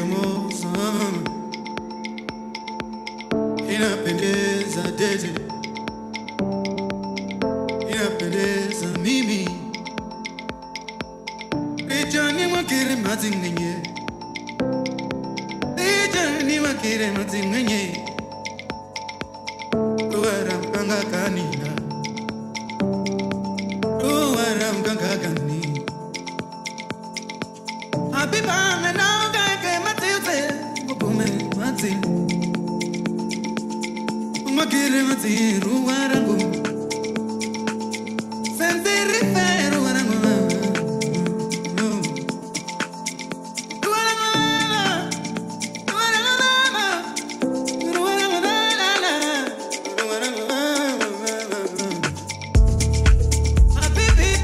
you more son. In up in this I did it. In up in this I mimi. They journey won't get him nothing in here. They journey won't get him nothing in here. Go around Ganga Kanina. Go around Ganga Kanina. Happy man, and now I came at it. Boom, what's it? Makirati, Ruarabu. Send the repair, Ruarama. No. Ruarama. Ruarama. Happy, baby,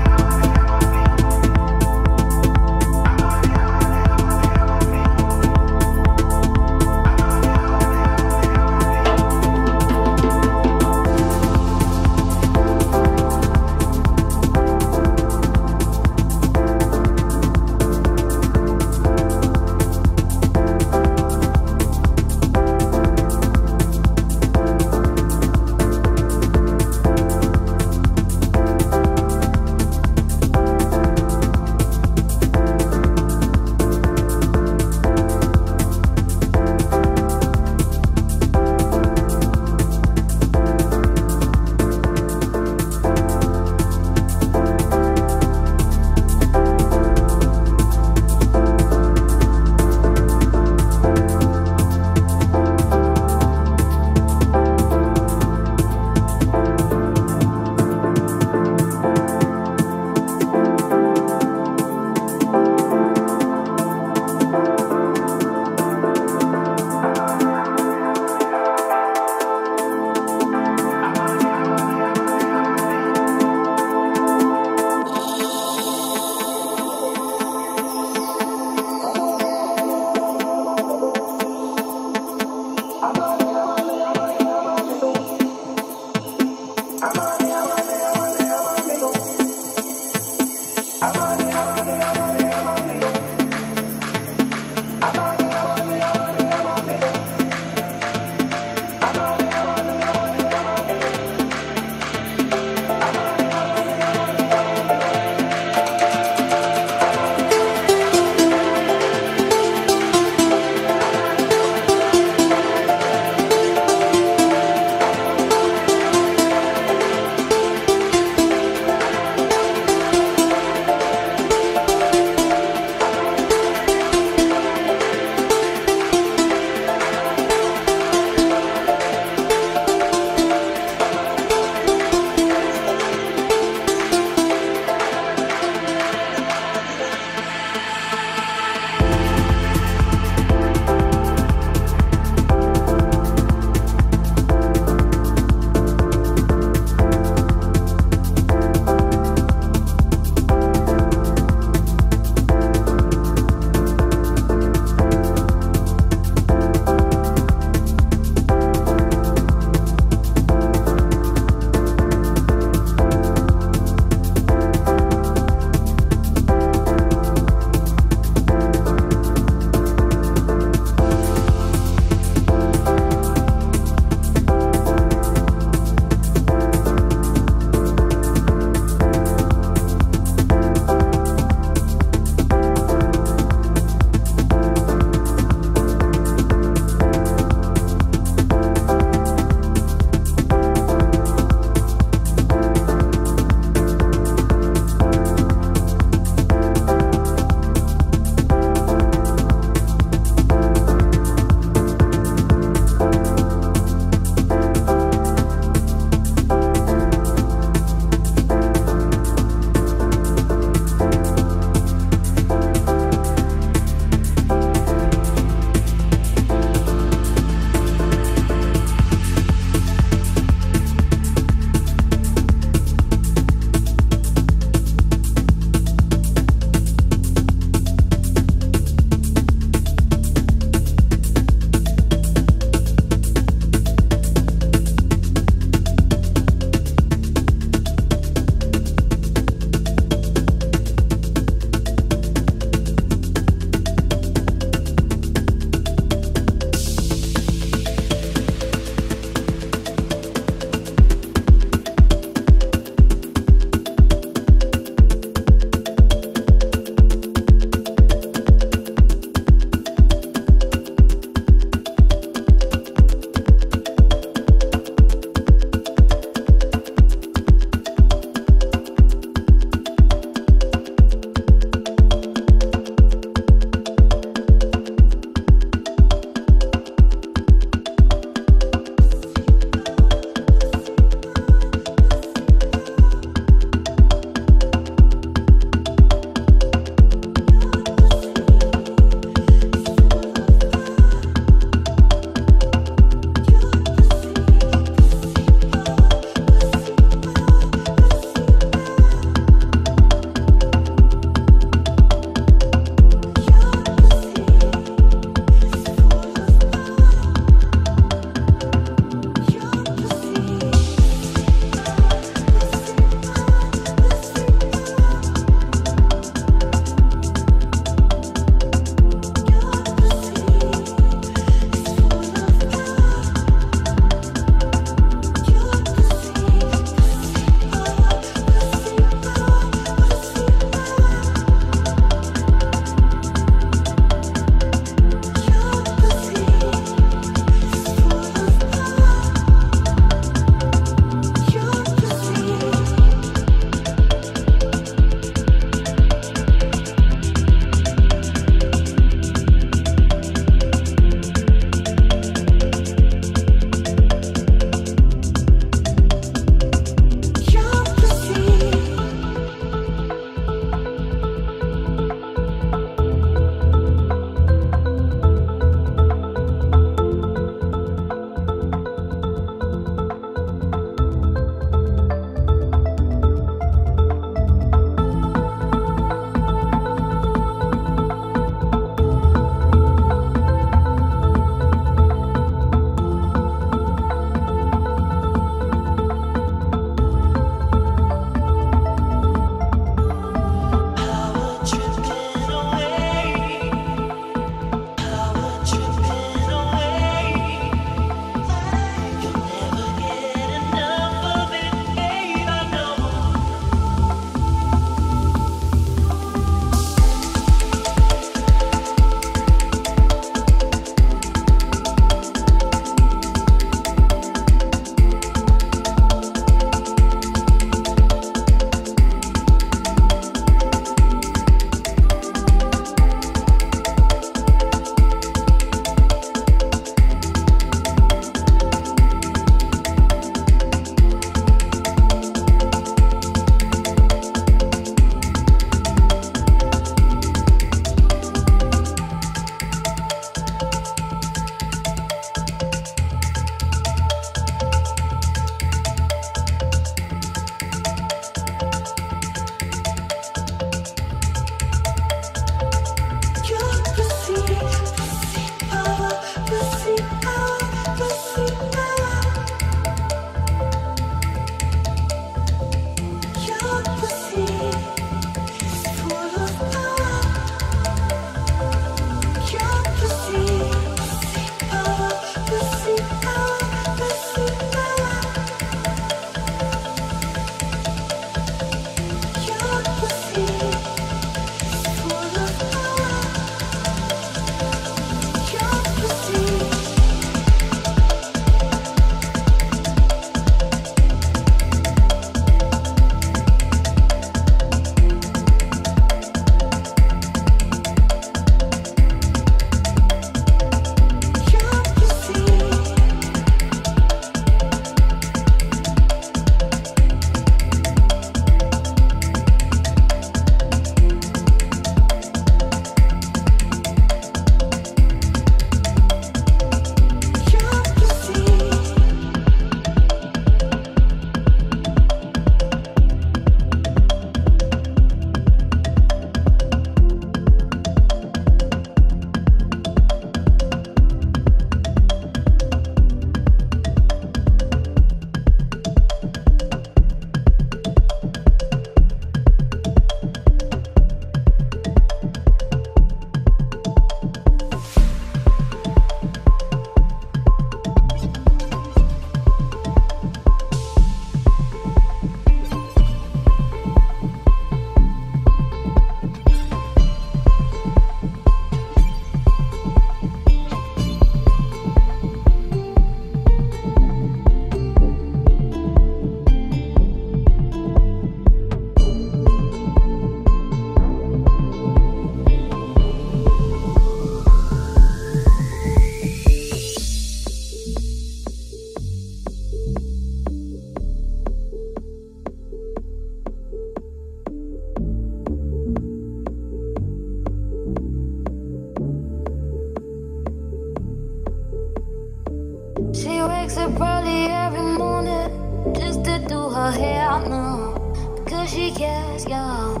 up early every morning just to do her hair now, because she gets young.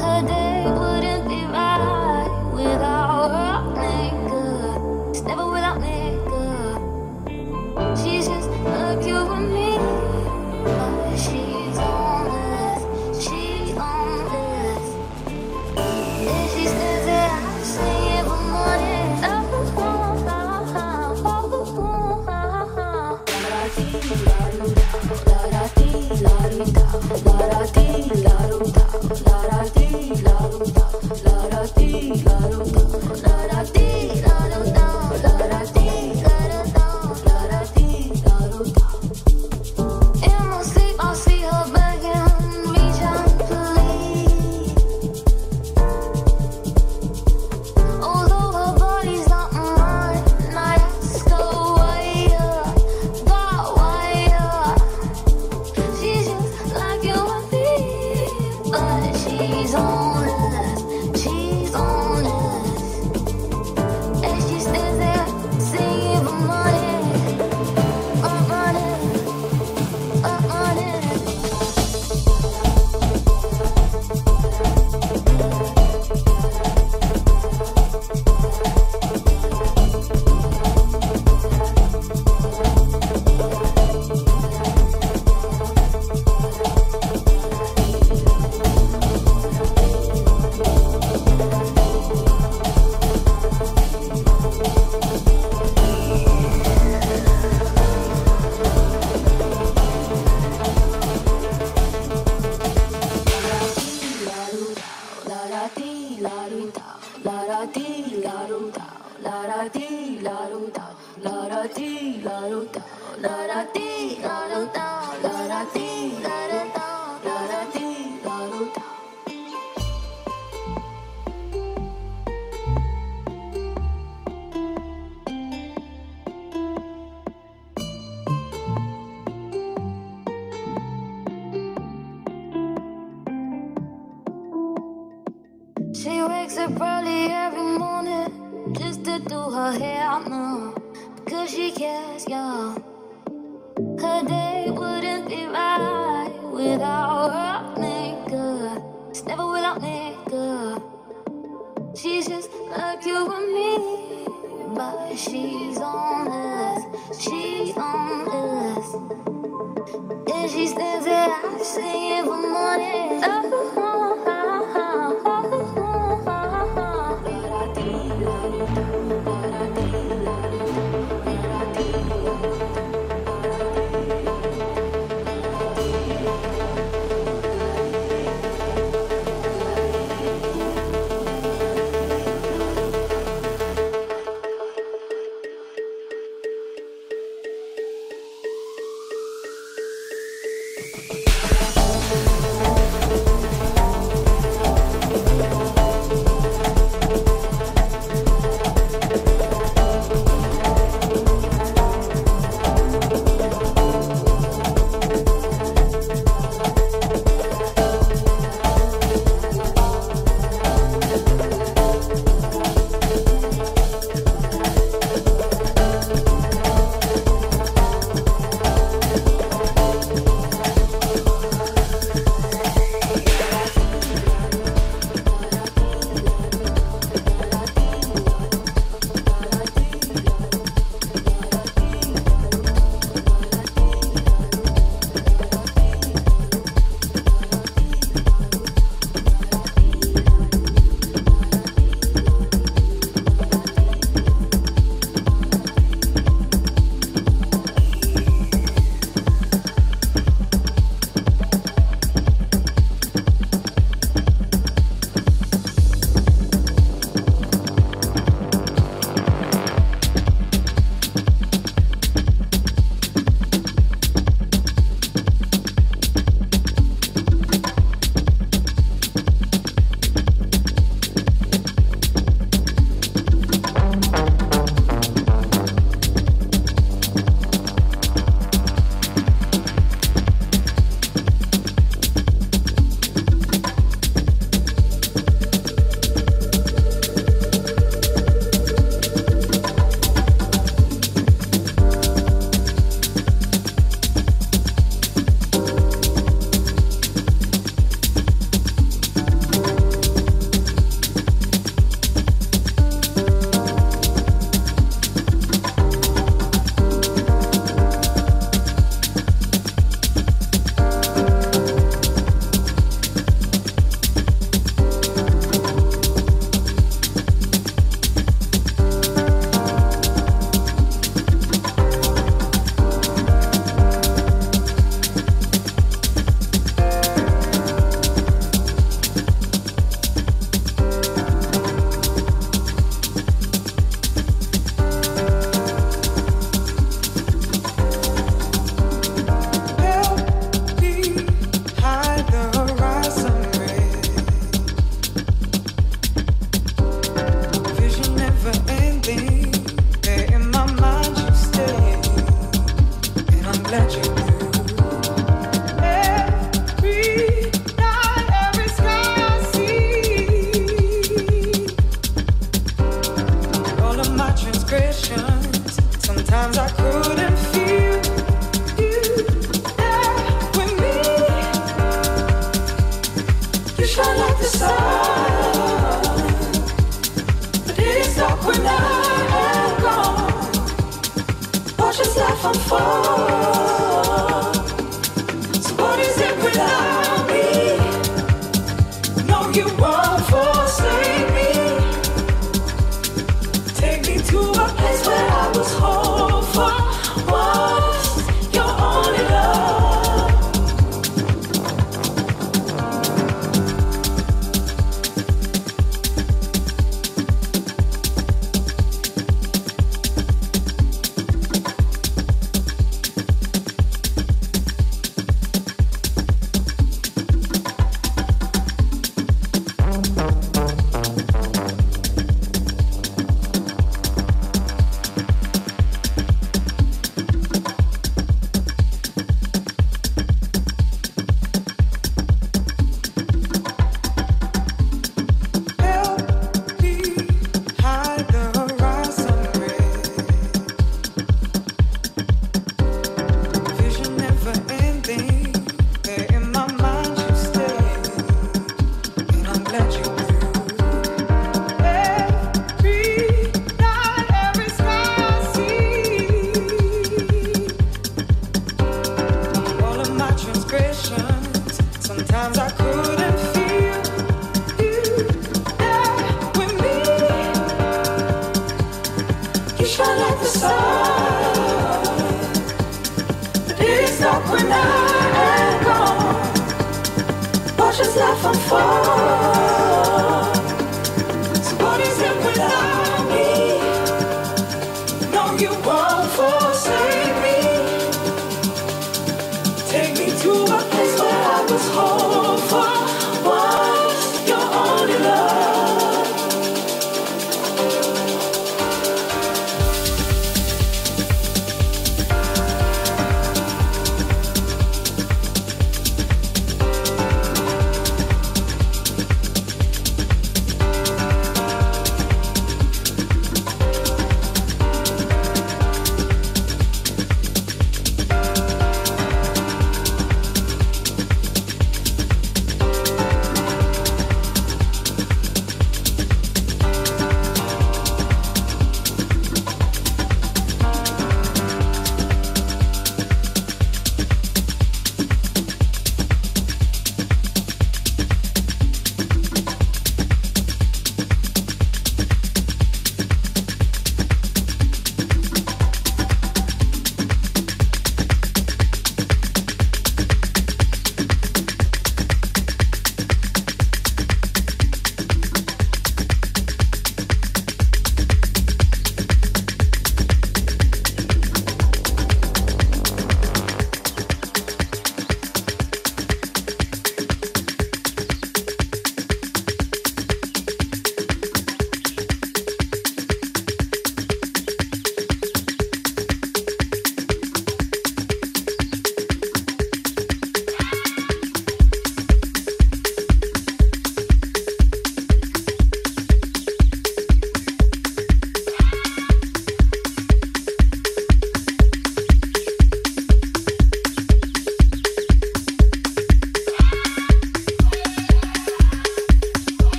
Her day wouldn't be right without her makeup. It's never without makeup. She's just a cute with me, but she's homeless. She's homeless. And she stands there, I sing every morning. She's on us, she's on us. And she stands there singing for money. Oh, money. Oh, she wakes up early every morning just to do her hair now, because she gets young. Her day wouldn't be right without her makeup. It's never without makeup. She's just a cute with me, but she's homeless. She's homeless. And she stands there, I sing every morning.